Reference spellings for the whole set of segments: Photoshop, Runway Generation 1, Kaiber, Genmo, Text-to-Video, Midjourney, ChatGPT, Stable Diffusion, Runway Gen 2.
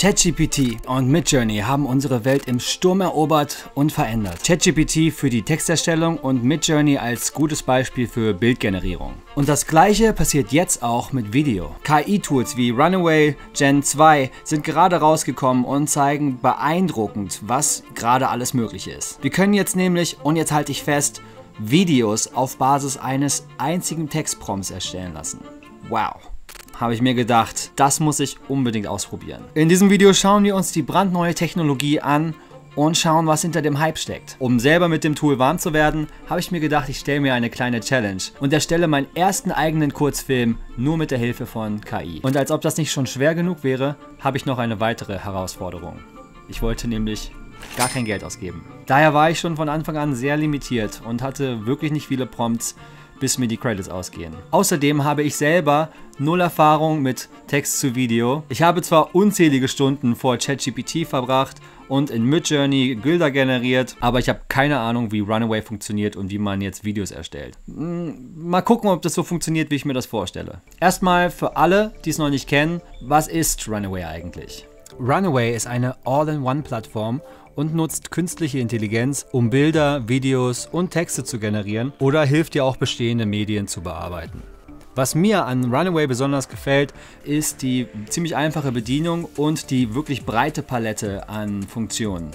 ChatGPT und Midjourney haben unsere Welt im Sturm erobert und verändert. ChatGPT für die Texterstellung und Midjourney als gutes Beispiel für Bildgenerierung. Und das Gleiche passiert jetzt auch mit Video. KI-Tools wie Runway Gen 2 sind gerade rausgekommen und zeigen beeindruckend, was gerade alles möglich ist. Wir können jetzt nämlich, und jetzt halte ich fest, Videos auf Basis eines einzigen Textprompts erstellen lassen. Wow. Habe ich mir gedacht, das muss ich unbedingt ausprobieren. In diesem Video schauen wir uns die brandneue Technologie an und schauen, was hinter dem Hype steckt. Um selber mit dem Tool warm zu werden, habe ich mir gedacht, ich stelle mir eine kleine Challenge und erstelle meinen ersten eigenen Kurzfilm nur mit der Hilfe von KI. Und als ob das nicht schon schwer genug wäre, habe ich noch eine weitere Herausforderung. Ich wollte nämlich gar kein Geld ausgeben. Daher war ich schon von Anfang an sehr limitiert und hatte wirklich nicht viele Prompts, bis mir die Credits ausgehen. Außerdem habe ich selber null Erfahrung mit Text zu Video. Ich habe zwar unzählige Stunden vor ChatGPT verbracht und in Midjourney Bilder generiert, aber ich habe keine Ahnung, wie Runway funktioniert und wie man jetzt Videos erstellt. Mal gucken, ob das so funktioniert, wie ich mir das vorstelle. Erstmal für alle, die es noch nicht kennen, was ist Runway eigentlich? Runway ist eine All-in-One-Plattform und nutzt künstliche Intelligenz, um Bilder, Videos und Texte zu generieren oder hilft dir auch bestehende Medien zu bearbeiten. Was mir an Runway besonders gefällt, ist die ziemlich einfache Bedienung und die wirklich breite Palette an Funktionen.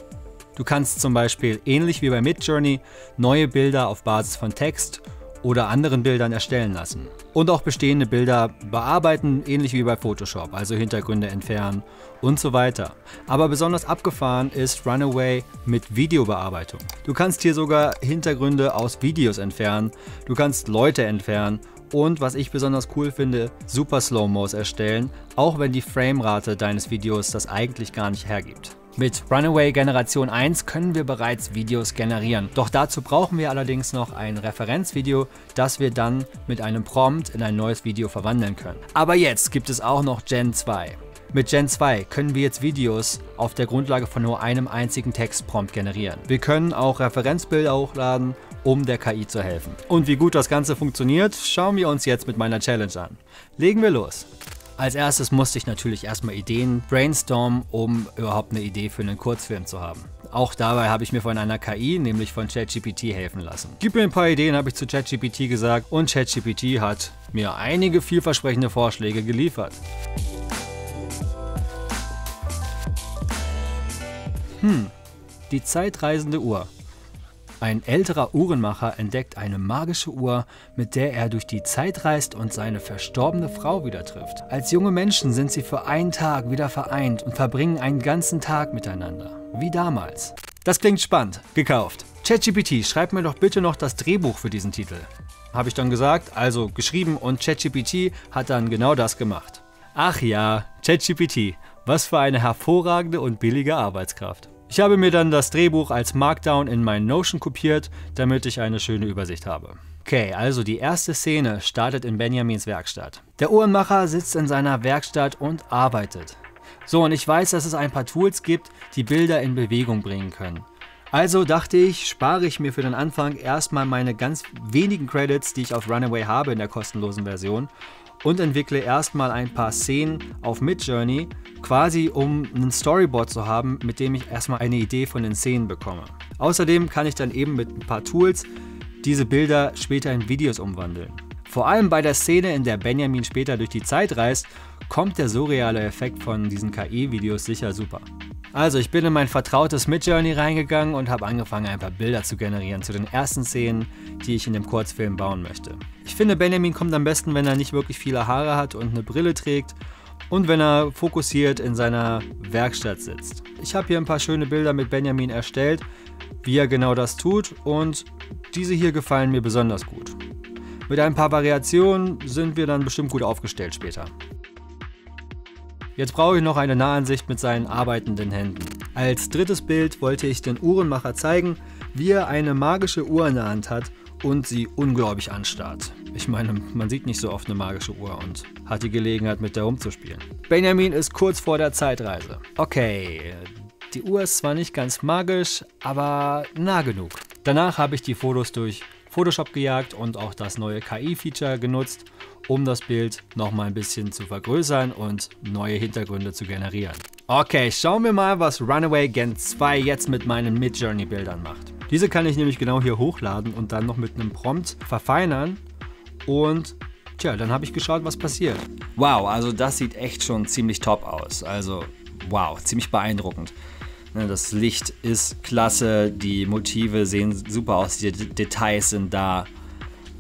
Du kannst zum Beispiel, ähnlich wie bei Midjourney, neue Bilder auf Basis von Text oder anderen Bildern erstellen lassen. Und auch bestehende Bilder bearbeiten, ähnlich wie bei Photoshop, also Hintergründe entfernen und so weiter. Aber besonders abgefahren ist Runway mit Videobearbeitung. Du kannst hier sogar Hintergründe aus Videos entfernen, du kannst Leute entfernen und, was ich besonders cool finde, super Slow-Mos erstellen, auch wenn die Framerate deines Videos das eigentlich gar nicht hergibt. Mit Runway Generation 1 können wir bereits Videos generieren. Doch dazu brauchen wir allerdings noch ein Referenzvideo, das wir dann mit einem Prompt in ein neues Video verwandeln können. Aber jetzt gibt es auch noch Gen 2. Mit Gen 2 können wir jetzt Videos auf der Grundlage von nur einem einzigen Textprompt generieren. Wir können auch Referenzbilder hochladen, um der KI zu helfen. Und wie gut das Ganze funktioniert, schauen wir uns jetzt mit meiner Challenge an. Legen wir los! Als erstes musste ich natürlich erstmal Ideen brainstormen, um überhaupt eine Idee für einen Kurzfilm zu haben. Auch dabei habe ich mir von einer KI, nämlich von ChatGPT, helfen lassen. Gib mir ein paar Ideen, habe ich zu ChatGPT gesagt, und ChatGPT hat mir einige vielversprechende Vorschläge geliefert. Die zeitreisende Uhr. Ein älterer Uhrenmacher entdeckt eine magische Uhr, mit der er durch die Zeit reist und seine verstorbene Frau wieder trifft. Als junge Menschen sind sie für einen Tag wieder vereint und verbringen einen ganzen Tag miteinander. Wie damals. Das klingt spannend. Gekauft. ChatGPT, schreib mir doch bitte noch das Drehbuch für diesen Titel. Habe ich dann gesagt, also geschrieben, und ChatGPT hat dann genau das gemacht. Ach ja, ChatGPT, was für eine hervorragende und billige Arbeitskraft. Ich habe mir dann das Drehbuch als Markdown in mein Notion kopiert, damit ich eine schöne Übersicht habe. Okay, also die erste Szene startet in Benjamins Werkstatt. Der Uhrenmacher sitzt in seiner Werkstatt und arbeitet. So, und ich weiß, dass es ein paar Tools gibt, die Bilder in Bewegung bringen können. Also dachte ich, spare ich mir für den Anfang erstmal meine ganz wenigen Credits, die ich auf Runway habe in der kostenlosen Version, und entwickle erstmal ein paar Szenen auf Midjourney, quasi um einen Storyboard zu haben, mit dem ich erstmal eine Idee von den Szenen bekomme. Außerdem kann ich dann eben mit ein paar Tools diese Bilder später in Videos umwandeln. Vor allem bei der Szene, in der Benjamin später durch die Zeit reist, kommt der surreale Effekt von diesen KI-Videos sicher super. Also ich bin in mein vertrautes Midjourney reingegangen und habe angefangen, ein paar Bilder zu generieren zu den ersten Szenen, die ich in dem Kurzfilm bauen möchte. Ich finde, Benjamin kommt am besten, wenn er nicht wirklich viele Haare hat und eine Brille trägt und wenn er fokussiert in seiner Werkstatt sitzt. Ich habe hier ein paar schöne Bilder mit Benjamin erstellt, wie er genau das tut, und diese hier gefallen mir besonders gut. Mit ein paar Variationen sind wir dann bestimmt gut aufgestellt später. Jetzt brauche ich noch eine Nahansicht mit seinen arbeitenden Händen. Als drittes Bild wollte ich den Uhrenmacher zeigen, wie er eine magische Uhr in der Hand hat und sie unglaublich anstarrt. Ich meine, man sieht nicht so oft eine magische Uhr und hat die Gelegenheit, mit der rumzuspielen. Benjamin ist kurz vor der Zeitreise. Okay, die Uhr ist zwar nicht ganz magisch, aber nah genug. Danach habe ich die Fotos durch Photoshop gejagt und auch das neue KI-Feature genutzt, um das Bild nochmal ein bisschen zu vergrößern und neue Hintergründe zu generieren. Okay, schauen wir mal, was Runway Gen 2 jetzt mit meinen Midjourney-Bildern macht. Diese kann ich nämlich genau hier hochladen und dann noch mit einem Prompt verfeinern und tja, dann habe ich geschaut, was passiert. Wow, also das sieht echt schon ziemlich top aus. Also wow, ziemlich beeindruckend. Das Licht ist klasse, die Motive sehen super aus, die Details sind da.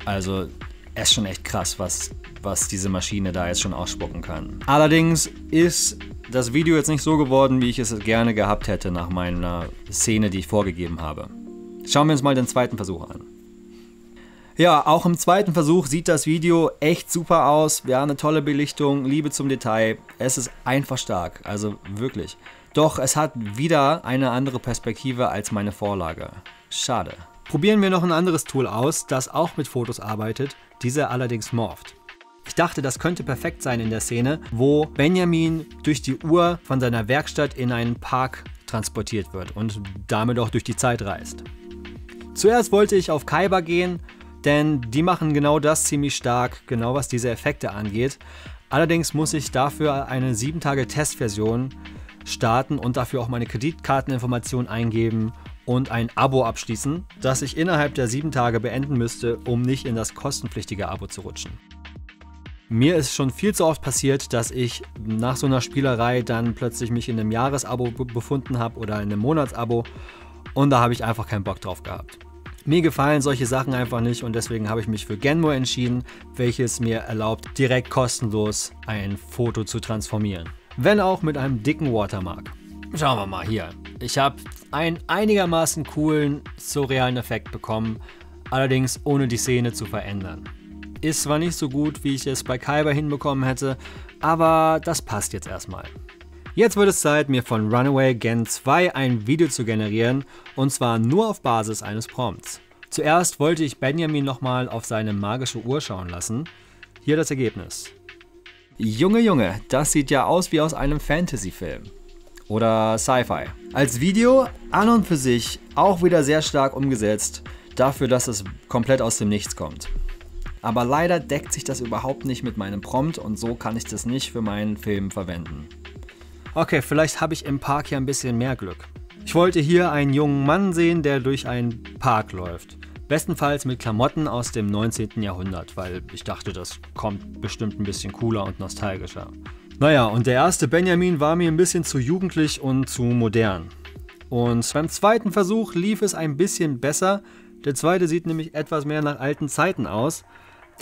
Also es ist schon echt krass, was diese Maschine da jetzt schon ausspucken kann. Allerdings ist das Video jetzt nicht so geworden, wie ich es gerne gehabt hätte nach meiner Szene, die ich vorgegeben habe. Schauen wir uns mal den zweiten Versuch an. Ja, auch im zweiten Versuch sieht das Video echt super aus. Wir haben eine tolle Belichtung, Liebe zum Detail. Es ist einfach stark, also wirklich. Doch es hat wieder eine andere Perspektive als meine Vorlage. Schade. Probieren wir noch ein anderes Tool aus, das auch mit Fotos arbeitet, diese allerdings morpht. Ich dachte, das könnte perfekt sein in der Szene, wo Benjamin durch die Uhr von seiner Werkstatt in einen Park transportiert wird und damit auch durch die Zeit reist. Zuerst wollte ich auf Kaiber gehen, denn die machen genau das ziemlich stark, genau was diese Effekte angeht. Allerdings muss ich dafür eine 7-Tage-Testversion starten und dafür auch meine Kreditkarteninformationen eingeben und ein Abo abschließen, das ich innerhalb der 7 Tage beenden müsste, um nicht in das kostenpflichtige Abo zu rutschen. Mir ist schon viel zu oft passiert, dass ich nach so einer Spielerei dann plötzlich mich in einem Jahresabo befunden habe oder in einem Monatsabo und da habe ich einfach keinen Bock drauf gehabt. Mir gefallen solche Sachen einfach nicht und deswegen habe ich mich für Genmo entschieden, welches mir erlaubt, direkt kostenlos ein Foto zu transformieren. Wenn auch mit einem dicken Watermark. Schauen wir mal hier. Ich habe einen einigermaßen coolen, surrealen Effekt bekommen, allerdings ohne die Szene zu verändern. Ist zwar nicht so gut, wie ich es bei Kaiber hinbekommen hätte, aber das passt jetzt erstmal. Jetzt wird es Zeit, mir von Runway Gen 2 ein Video zu generieren und zwar nur auf Basis eines Prompts. Zuerst wollte ich Benjamin nochmal auf seine magische Uhr schauen lassen. Hier das Ergebnis. Junge, Junge, das sieht ja aus wie aus einem Fantasy-Film. Oder Sci-Fi. Als Video an und für sich auch wieder sehr stark umgesetzt, dafür, dass es komplett aus dem Nichts kommt. Aber leider deckt sich das überhaupt nicht mit meinem Prompt und so kann ich das nicht für meinen Film verwenden. Okay, vielleicht habe ich im Park ja ein bisschen mehr Glück. Ich wollte hier einen jungen Mann sehen, der durch einen Park läuft. Bestenfalls mit Klamotten aus dem 19. Jahrhundert, weil ich dachte, das kommt bestimmt ein bisschen cooler und nostalgischer. Naja, und der erste Benjamin war mir ein bisschen zu jugendlich und zu modern. Und beim zweiten Versuch lief es ein bisschen besser. Der zweite sieht nämlich etwas mehr nach alten Zeiten aus.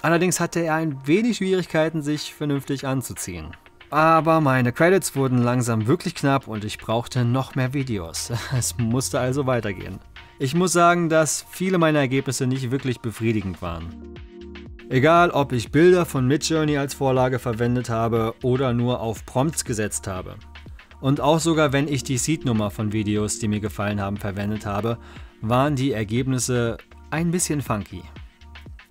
Allerdings hatte er ein wenig Schwierigkeiten, sich vernünftig anzuziehen. Aber meine Credits wurden langsam wirklich knapp und ich brauchte noch mehr Videos. Es musste also weitergehen. Ich muss sagen, dass viele meiner Ergebnisse nicht wirklich befriedigend waren. Egal, ob ich Bilder von Midjourney als Vorlage verwendet habe oder nur auf Prompts gesetzt habe. Und auch sogar wenn ich die Seed-Nummer von Videos, die mir gefallen haben, verwendet habe, waren die Ergebnisse ein bisschen funky.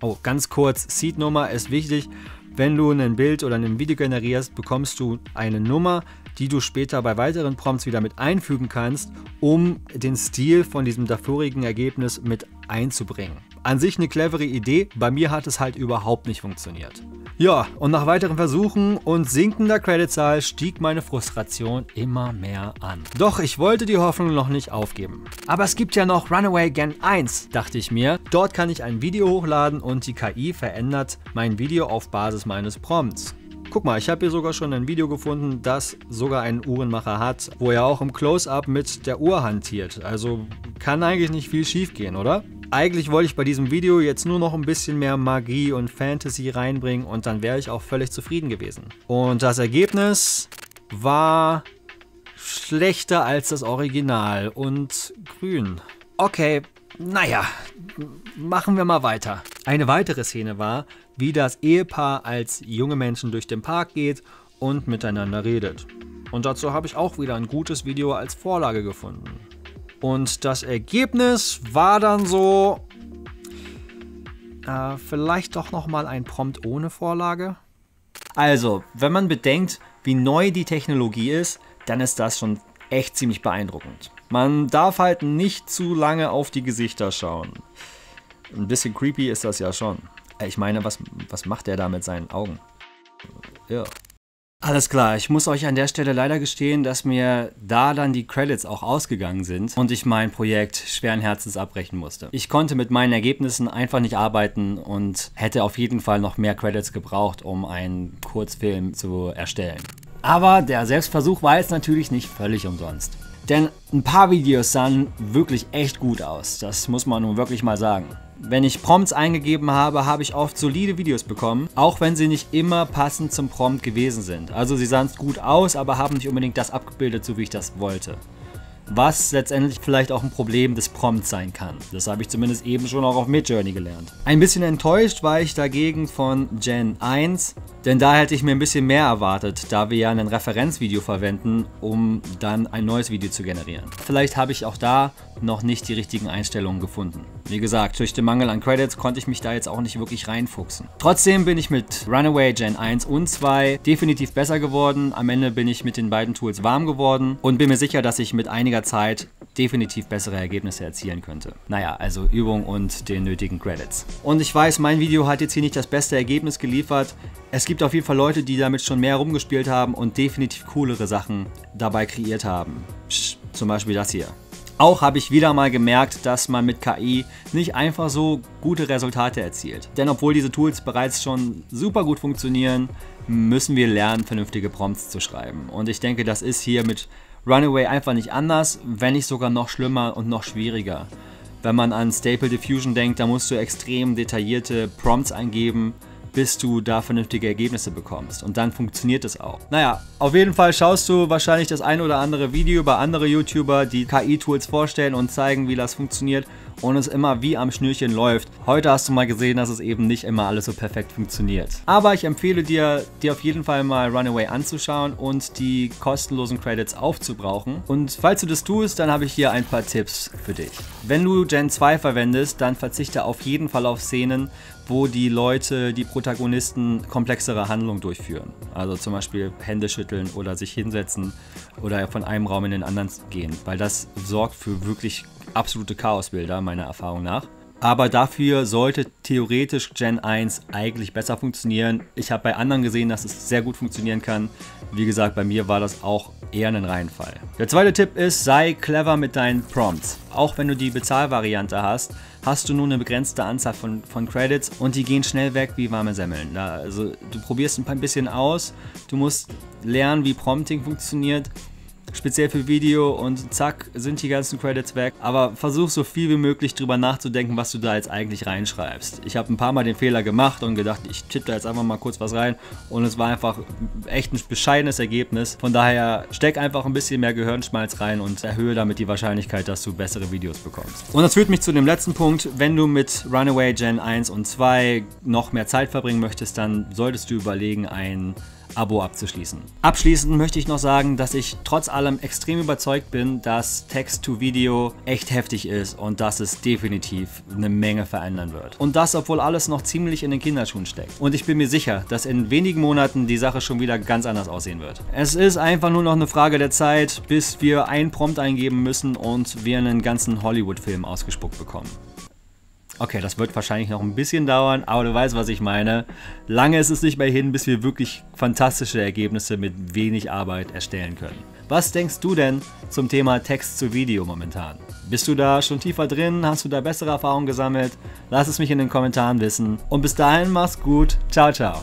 Oh, ganz kurz, Seed-Nummer ist wichtig. Wenn du ein Bild oder ein Video generierst, bekommst du eine Nummer, die du später bei weiteren Prompts wieder mit einfügen kannst, um den Stil von diesem davorigen Ergebnis mit einzubringen. An sich eine clevere Idee, bei mir hat es halt überhaupt nicht funktioniert. Ja, und nach weiteren Versuchen und sinkender Creditzahl stieg meine Frustration immer mehr an. Doch ich wollte die Hoffnung noch nicht aufgeben. Aber es gibt ja noch Runway Gen 1, dachte ich mir. Dort kann ich ein Video hochladen und die KI verändert mein Video auf Basis meines Prompts. Guck mal, ich habe hier sogar schon ein Video gefunden, das sogar einen Uhrenmacher hat, wo er auch im Close-Up mit der Uhr hantiert. Also kann eigentlich nicht viel schief gehen, oder? Eigentlich wollte ich bei diesem Video jetzt nur noch ein bisschen mehr Magie und Fantasy reinbringen und dann wäre ich auch völlig zufrieden gewesen. Und das Ergebnis war schlechter als das Original und grün. Okay, naja, machen wir mal weiter. Eine weitere Szene war, wie das Ehepaar als junge Menschen durch den Park geht und miteinander redet. Und dazu habe ich auch wieder ein gutes Video als Vorlage gefunden. Und das Ergebnis war dann so, vielleicht doch nochmal ein Prompt ohne Vorlage. Also, wenn man bedenkt, wie neu die Technologie ist, dann ist das schon echt ziemlich beeindruckend. Man darf halt nicht zu lange auf die Gesichter schauen. Ein bisschen creepy ist das ja schon. Ich meine, was macht er da mit seinen Augen? Ja. Alles klar, ich muss euch an der Stelle leider gestehen, dass mir da dann die Credits auch ausgegangen sind und ich mein Projekt schweren Herzens abbrechen musste. Ich konnte mit meinen Ergebnissen einfach nicht arbeiten und hätte auf jeden Fall noch mehr Credits gebraucht, um einen Kurzfilm zu erstellen. Aber der Selbstversuch war jetzt natürlich nicht völlig umsonst. Denn ein paar Videos sahen wirklich echt gut aus, das muss man nun wirklich mal sagen. Wenn ich Prompts eingegeben habe, habe ich oft solide Videos bekommen, auch wenn sie nicht immer passend zum Prompt gewesen sind. Also sie sahen gut aus, aber haben nicht unbedingt das abgebildet, so wie ich das wollte. Was letztendlich vielleicht auch ein Problem des Prompts sein kann. Das habe ich zumindest eben schon auch auf Midjourney gelernt. Ein bisschen enttäuscht war ich dagegen von Gen 1, denn da hätte ich mir ein bisschen mehr erwartet, da wir ja ein Referenzvideo verwenden, um dann ein neues Video zu generieren. Vielleicht habe ich auch da noch nicht die richtigen Einstellungen gefunden. Wie gesagt, durch den Mangel an Credits konnte ich mich da jetzt auch nicht wirklich reinfuchsen. Trotzdem bin ich mit Runway Gen 1 und 2 definitiv besser geworden. Am Ende bin ich mit den beiden Tools warm geworden und bin mir sicher, dass ich mit einiger Zeit definitiv bessere Ergebnisse erzielen könnte. Naja, also Übung und den nötigen Credits. Und ich weiß, mein Video hat jetzt hier nicht das beste Ergebnis geliefert. Es gibt auf jeden Fall Leute, die damit schon mehr rumgespielt haben und definitiv coolere Sachen dabei kreiert haben. Zum Beispiel das hier. Auch habe ich wieder mal gemerkt, dass man mit KI nicht einfach so gute Resultate erzielt. Denn obwohl diese Tools bereits schon super gut funktionieren, müssen wir lernen, vernünftige Prompts zu schreiben. Und ich denke, das ist hier mit Runway einfach nicht anders, wenn nicht sogar noch schlimmer und noch schwieriger. Wenn man an Stable Diffusion denkt, da musst du extrem detaillierte Prompts eingeben, bis du da vernünftige Ergebnisse bekommst. Und dann funktioniert es auch. Naja, auf jeden Fall schaust du wahrscheinlich das ein oder andere Video über andere YouTuber, die KI-Tools vorstellen und zeigen, wie das funktioniert und es immer wie am Schnürchen läuft. Heute hast du mal gesehen, dass es eben nicht immer alles so perfekt funktioniert. Aber ich empfehle dir, dir auf jeden Fall mal Runway anzuschauen und die kostenlosen Credits aufzubrauchen. Und falls du das tust, dann habe ich hier ein paar Tipps für dich. Wenn du Gen 2 verwendest, dann verzichte auf jeden Fall auf Szenen, wo die Protagonisten komplexere Handlungen durchführen. Also zum Beispiel Hände schütteln oder sich hinsetzen oder von einem Raum in den anderen gehen, weil das sorgt für wirklich absolute Chaosbilder, meiner Erfahrung nach. Aber dafür sollte theoretisch Gen 1 eigentlich besser funktionieren. Ich habe bei anderen gesehen, dass es sehr gut funktionieren kann. Wie gesagt, bei mir war das auch eher ein Reinfall. Der zweite Tipp ist, sei clever mit deinen Prompts. Auch wenn du die Bezahlvariante hast, hast du nur eine begrenzte Anzahl von Credits und die gehen schnell weg wie warme Semmeln. Also du probierst ein bisschen aus, du musst lernen, wie Prompting funktioniert. Speziell für Video und zack, sind die ganzen Credits weg. Aber versuch so viel wie möglich drüber nachzudenken, was du da jetzt eigentlich reinschreibst. Ich habe ein paar Mal den Fehler gemacht und gedacht, ich tippe da jetzt einfach mal kurz was rein und es war einfach echt ein bescheidenes Ergebnis. Von daher steck einfach ein bisschen mehr Gehirnschmalz rein und erhöhe damit die Wahrscheinlichkeit, dass du bessere Videos bekommst. Und das führt mich zu dem letzten Punkt. Wenn du mit Runway Gen 1 und 2 noch mehr Zeit verbringen möchtest, dann solltest du überlegen, ein Abo abzuschließen. Abschließend möchte ich noch sagen, dass ich trotz allem extrem überzeugt bin, dass Text-to-Video echt heftig ist und dass es definitiv eine Menge verändern wird. Und das, obwohl alles noch ziemlich in den Kinderschuhen steckt. Und ich bin mir sicher, dass in wenigen Monaten die Sache schon wieder ganz anders aussehen wird. Es ist einfach nur noch eine Frage der Zeit, bis wir einen Prompt eingeben müssen und wir einen ganzen Hollywood-Film ausgespuckt bekommen. Okay, das wird wahrscheinlich noch ein bisschen dauern, aber du weißt, was ich meine. Lange ist es nicht mehr hin, bis wir wirklich fantastische Ergebnisse mit wenig Arbeit erstellen können. Was denkst du denn zum Thema Text zu Video momentan? Bist du da schon tiefer drin? Hast du da bessere Erfahrungen gesammelt? Lass es mich in den Kommentaren wissen. Und bis dahin, mach's gut. Ciao, ciao.